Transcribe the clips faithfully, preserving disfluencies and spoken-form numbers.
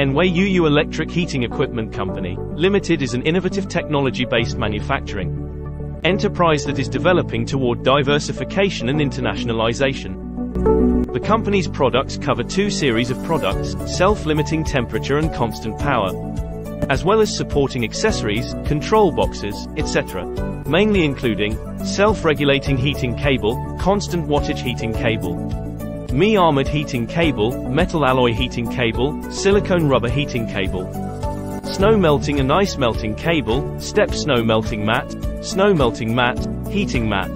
Anhui Youyu Electric Heating Equipment Company, Limited is an innovative technology-based manufacturing enterprise that is developing toward diversification and internationalization. The company's products cover two series of products, self-limiting temperature and constant power, as well as supporting accessories, control boxes, et cetera, mainly including self-regulating heating cable, constant wattage heating cable, M I armored heating cable, metal alloy heating cable, silicone rubber heating cable, snow melting and ice melting cable, step snow melting mat, snow melting mat, heating mat,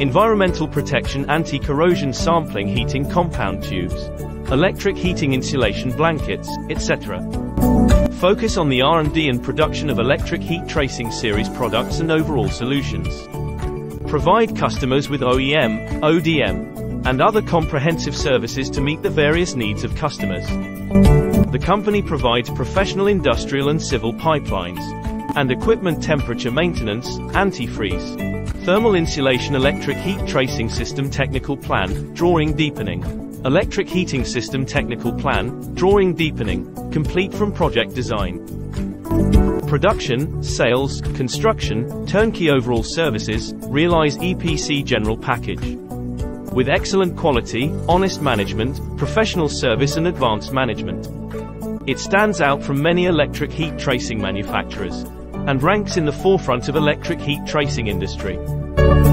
environmental protection anti-corrosion sampling heating compound tubes, electric heating insulation blankets, et cetera. Focus on the R and D and production of electric heat tracing series products and overall solutions. Provide customers with O E M, O D M, and other comprehensive services to meet the various needs of customers. The company provides professional industrial and civil pipelines, and equipment temperature maintenance, antifreeze, thermal insulation electric heat tracing system technical plan, drawing deepening, electric heating system technical plan, drawing deepening, complete from project design. Production, sales, construction, turnkey overall services, realize E P C general package. With excellent quality, honest management, professional service and advanced management. It stands out from many electric heat tracing manufacturers, and ranks in the forefront of electric heat tracing industry.